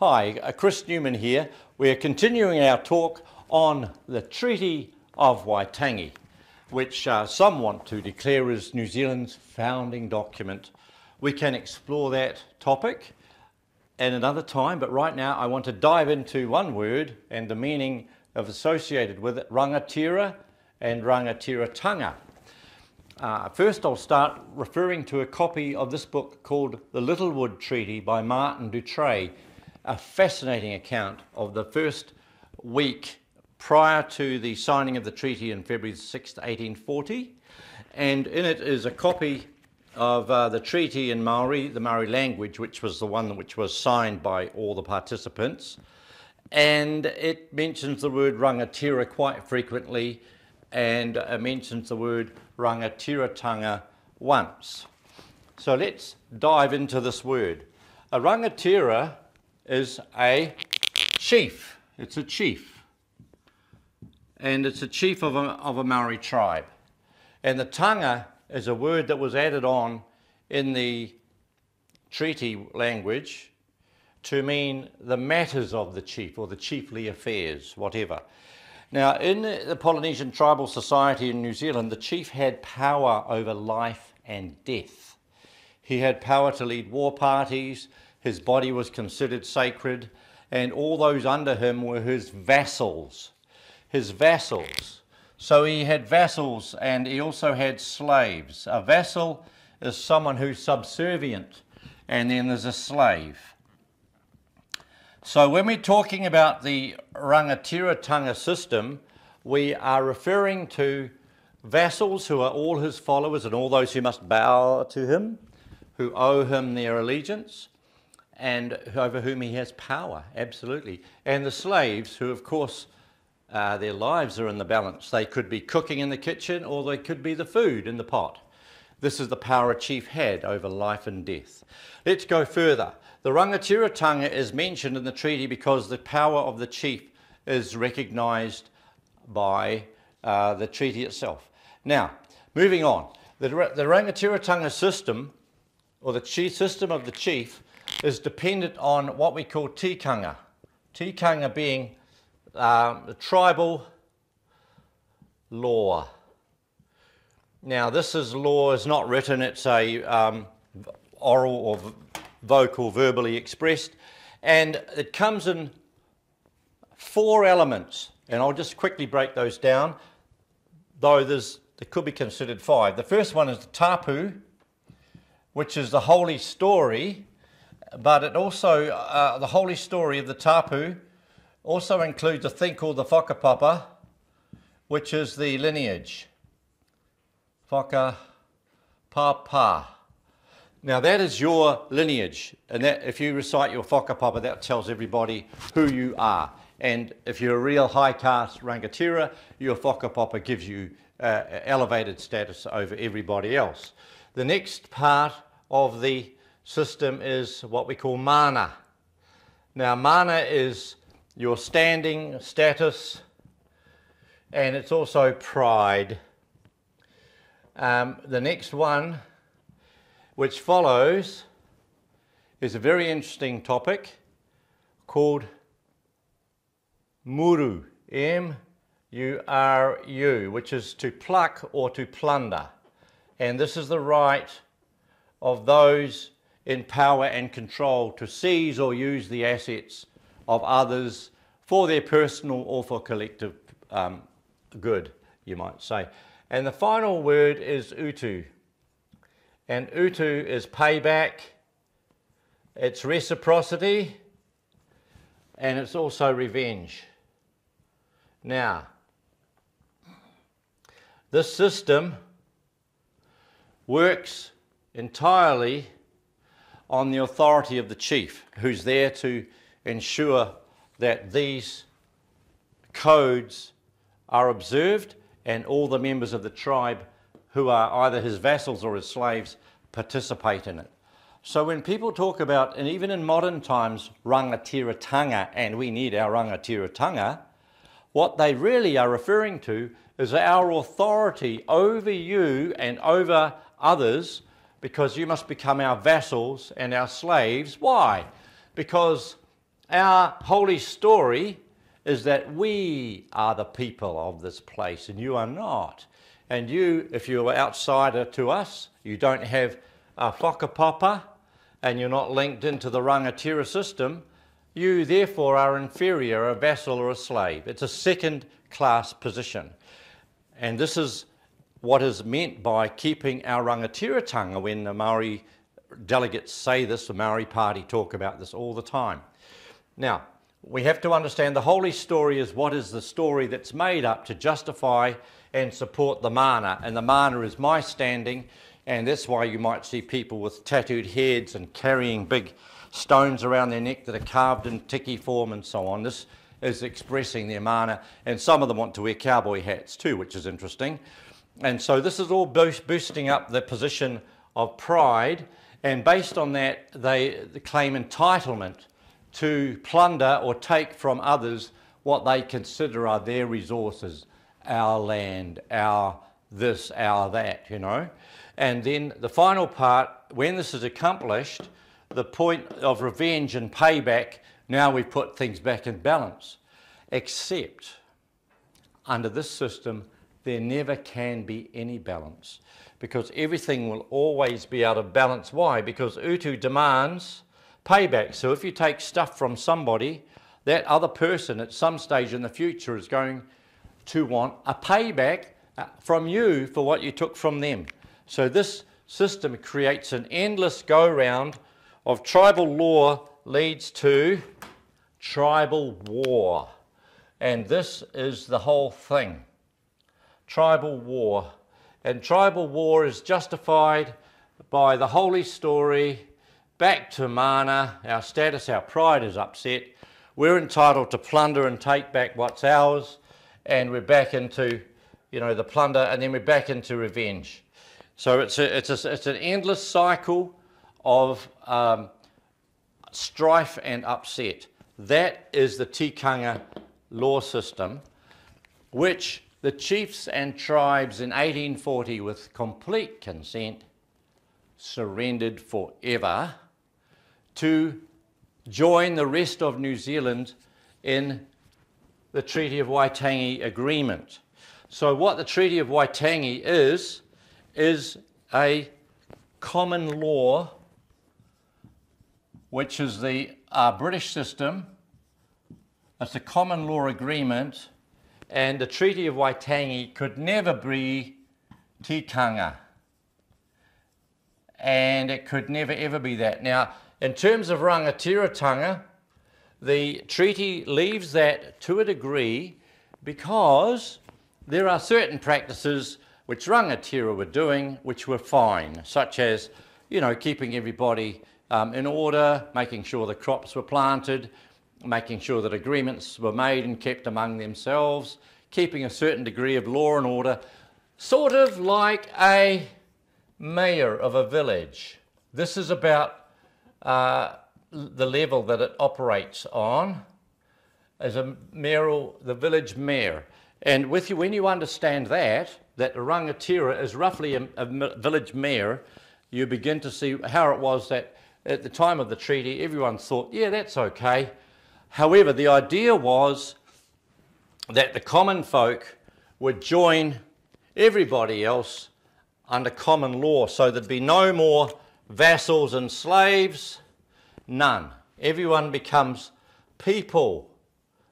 Hi, Chris Newman here. We are continuing our talk on the Treaty of Waitangi, which some want to declare as New Zealand's founding document. We can explore that topic at another time, but right now I want to dive into one word and the meaning of associated with it, rangatira and rangatiratanga. First I'll start referring to a copy of this book called The Littlewood Treaty by Martin Dutrey, a fascinating account of the first week prior to the signing of the treaty in February 6, 1840, and in it is a copy of the treaty in Maori, the Maori language, which was the one which was signed by all the participants, and it mentions the word rangatira quite frequently, and mentions the word rangatiratanga once. So let's dive into this word. A rangatira is a chief. It's a chief. And it's a chief of a Maori tribe. And the tanga is a word that was added on in the treaty language to mean the matters of the chief or the chiefly affairs, whatever. Now, in the Polynesian tribal society in New Zealand, the chief had power over life and death. He had power to lead war parties. His body was considered sacred, and all those under him were his vassals. His vassals. So he had vassals, and he also had slaves. A vassal is someone who's subservient, and then there's a slave. So when we're talking about the rangatiratanga system, we are referring to vassals who are all his followers and all those who must bow to him, who owe him their allegiance, and over whom he has power, absolutely. And the slaves, who of course, their lives are in the balance. They could be cooking in the kitchen, or they could be the food in the pot. This is the power a chief had over life and death. Let's go further. The rangatiratanga is mentioned in the treaty because the power of the chief is recognised by the treaty itself. Now, moving on. The rangatiratanga system, or the chief system of the chief, is dependent on what we call tikanga. Tikanga being the tribal law. Now, this is law, is not written, it's a oral or vocal, verbally expressed, and it comes in four elements, and I'll just quickly break those down, though there could be considered five. The first one is the tapu, which is the holy story, but it also, the holy story of the tapu also includes a thing called the whakapapa, which is the lineage. Whakapapa. Now that is your lineage, and that, if you recite your whakapapa, that tells everybody who you are. And if you're a real high caste rangatira, your whakapapa gives you elevated status over everybody else. The next part of the system is what we call mana. Now mana is your standing, status, and it's also pride. The next one, which follows, is a very interesting topic called muru, M-U-R-U, which is to pluck or to plunder. And this is the right of those in power and control to seize or use the assets of others for their personal or for collective good, you might say. And the final word is utu. And utu is payback, it's reciprocity, and it's also revenge. Now, this system works entirely on the authority of the chief, who's there to ensure that these codes are observed and all the members of the tribe who are either his vassals or his slaves participate in it. So when people talk about, and even in modern times, rangatiratanga, and we need our rangatiratanga, what they really are referring to is our authority over you and over others, because you must become our vassals and our slaves. Why? Because Our holy story is that we are the people of this place and you are not. And you, if you're an outsider to us, you don't have a whakapapa and you're not linked into the rangatira system, you therefore are inferior, a vassal or a slave. It's a second-class position. And this is what is meant by keeping our rangatiratanga when the Maori delegates say this, the Maori party talk about this all the time. Now, we have to understand the holy story is what is the story that's made up to justify and support the mana, and the mana is my standing, and that's why you might see people with tattooed heads and carrying big stones around their neck that are carved in tiki form and so on. This is expressing their mana, and some of them want to wear cowboy hats too, which is interesting. And so this is all boosting up the position of pride, and based on that they claim entitlement to plunder or take from others what they consider are their resources, our land, our this, our that, you know. And then the final part, when this is accomplished, the point of revenge and payback, now we've put things back in balance. Except under this system, there never can be any balance because everything will always be out of balance. Why? Because utu demands payback. So if you take stuff from somebody, that other person at some stage in the future is going to want a payback from you for what you took from them. So this system creates an endless go-round of tribal law leads to tribal war. And this is the whole thing. Tribal war. And tribal war is justified by the holy story, back to mana, our status, our pride is upset, we're entitled to plunder and take back what's ours, and we're back into, you know, the plunder, and then we're back into revenge. So it's an endless cycle of strife and upset. That is the Tikanga law system, which the chiefs and tribes in 1840, with complete consent, surrendered forever to join the rest of New Zealand in the Treaty of Waitangi agreement. So what the Treaty of Waitangi is a common law, which is the British system. It's a common law agreement, and the Treaty of Waitangi could never be tikanga. And it could never ever be that. Now, in terms of rangatiratanga, the treaty leaves that to a degree because there are certain practices which rangatira were doing which were fine, such as, you know, keeping everybody in order, making sure the crops were planted, making sure that agreements were made and kept among themselves, keeping a certain degree of law and order, sort of like a mayor of a village. This is about the level that it operates on as a mayoral, the village mayor. And with you, when you understand that the rangatira is roughly a village mayor, you begin to see how it was that at the time of the treaty, everyone thought, yeah, that's okay. However, the idea was that the common folk would join everybody else under common law, so there'd be no more vassals and slaves, none. Everyone becomes people,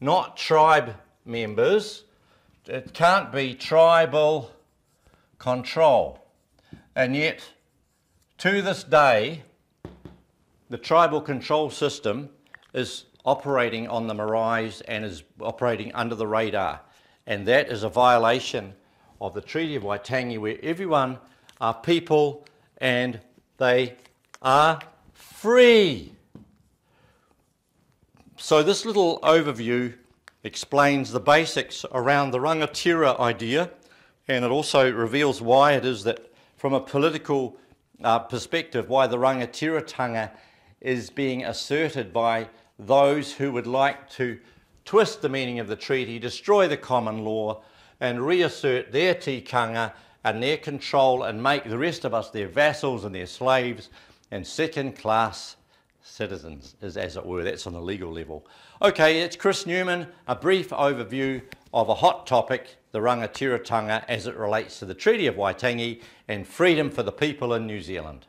not tribe members. It can't be tribal control. And yet, to this day, the tribal control system is operating on the rise and is operating under the radar. And that is a violation of the Treaty of Waitangi, where everyone are people and they are free. So this little overview explains the basics around the rangatira idea, and it also reveals why it is that from a political perspective, why the rangatiratanga is being asserted by those who would like to twist the meaning of the treaty, destroy the common law, and reassert their tikanga and their control and make the rest of us their vassals and their slaves and second-class citizens, is as it were. That's on the legal level. Okay, it's Chris Newman, a brief overview of a hot topic, the rangatiratanga, as it relates to the Treaty of Waitangi and freedom for the people in New Zealand.